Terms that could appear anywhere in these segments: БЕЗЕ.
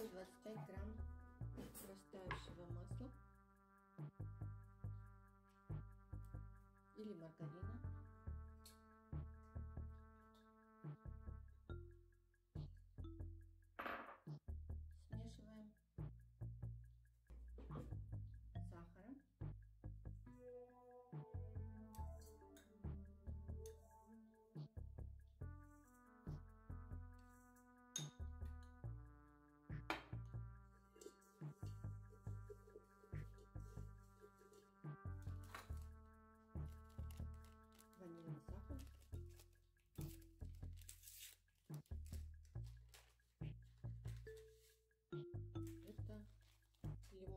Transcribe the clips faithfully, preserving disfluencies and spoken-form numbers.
сто двадцать пять грамм растающего масла или маргарина. Смешиваем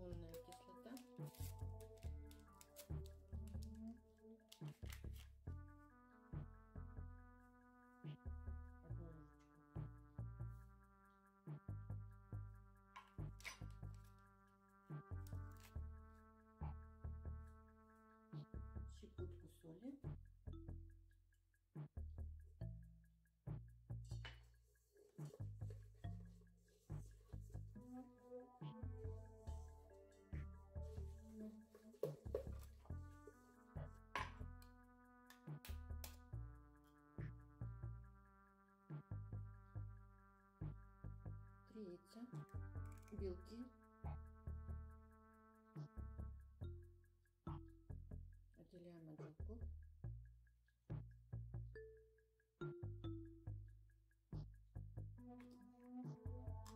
с сахаром. Ванильный сахар. Это лимонная кислота. Одну ложечку. Щепотку соли. Три яйца, белки, отделяем от белков, три желтка, добавляем одно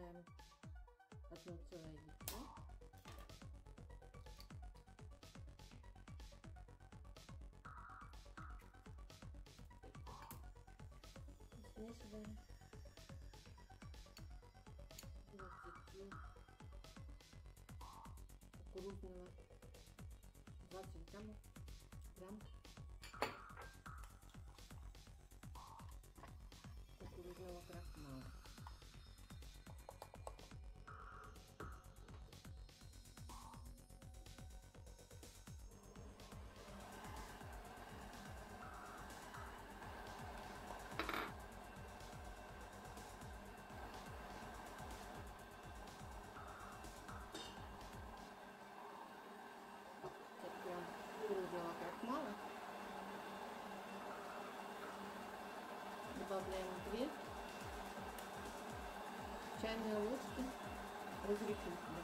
целое яйцо, смешиваем до сети кукурузного двадцать граммов, грамм кукурузного крахмала. Кукурузного крахмала. Добавляем две чайные ложки разрыхлителя.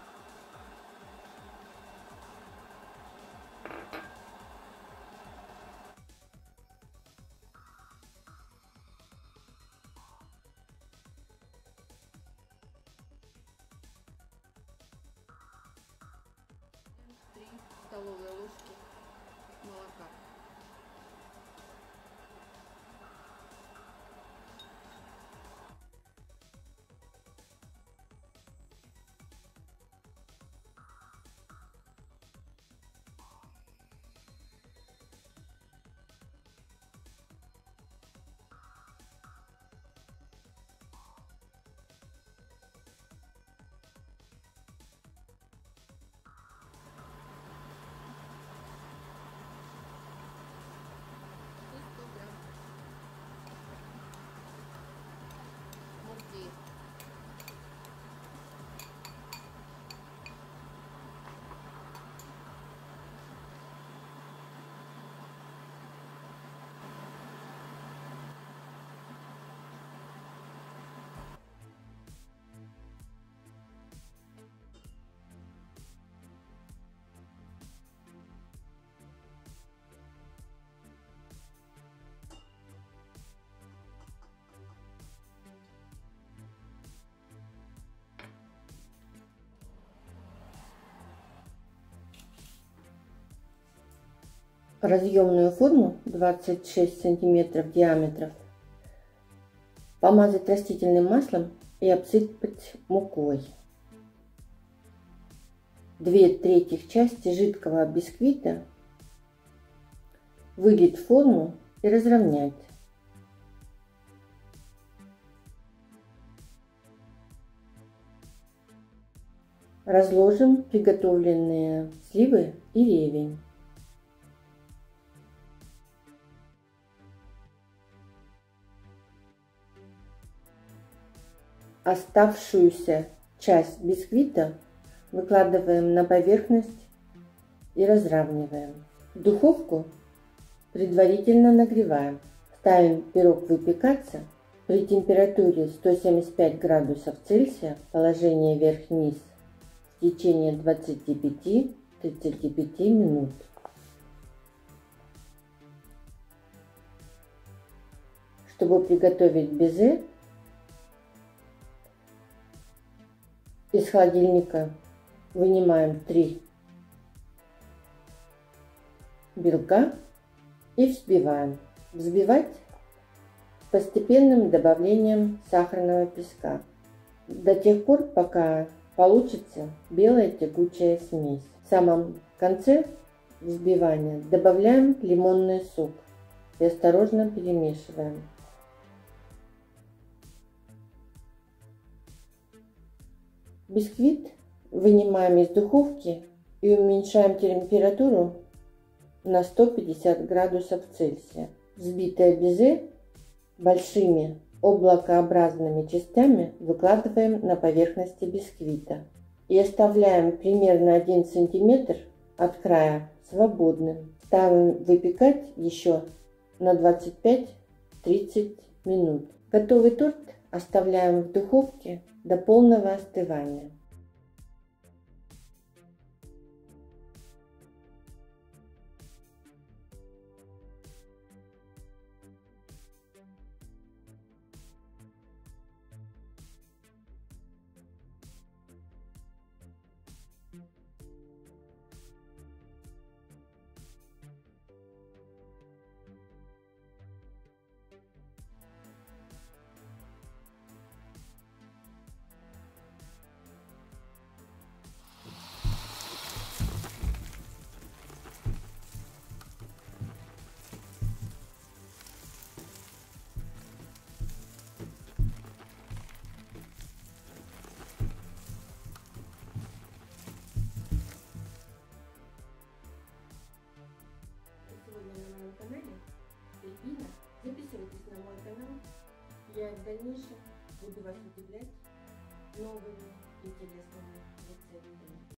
три столовые ложки молока. Разъемную форму двадцать шесть сантиметров диаметром помазать растительным маслом и обсыпать мукой. Две третьих части жидкого бисквита вылить в форму и разровнять. разложим приготовленные сливы и ревень. Оставшуюся часть бисквита выкладываем на поверхность и разравниваем. Духовку предварительно нагреваем. Ставим пирог выпекаться при температуре сто семьдесят пять градусов Цельсия, положение вверх-вниз, в течение двадцати пяти тридцати пяти минут. Чтобы приготовить безе, из холодильника вынимаем три белка и взбиваем. Взбивать с постепенным добавлением сахарного песка до тех пор, пока получится белая тягучая смесь. В самом конце взбивания добавляем лимонный сок и осторожно перемешиваем. Бисквит вынимаем из духовки и уменьшаем температуру на сто пятьдесят градусов Цельсия. Взбитое безе большими облакообразными частями выкладываем на поверхности бисквита и оставляем примерно один сантиметр от края свободным. Ставим выпекать еще на двадцать пять тридцать минут. Готовый торт оставляем в духовке до полного остывания. Подписывайтесь на мой канал, я в дальнейшем буду вас удивлять новыми интересными рецептами.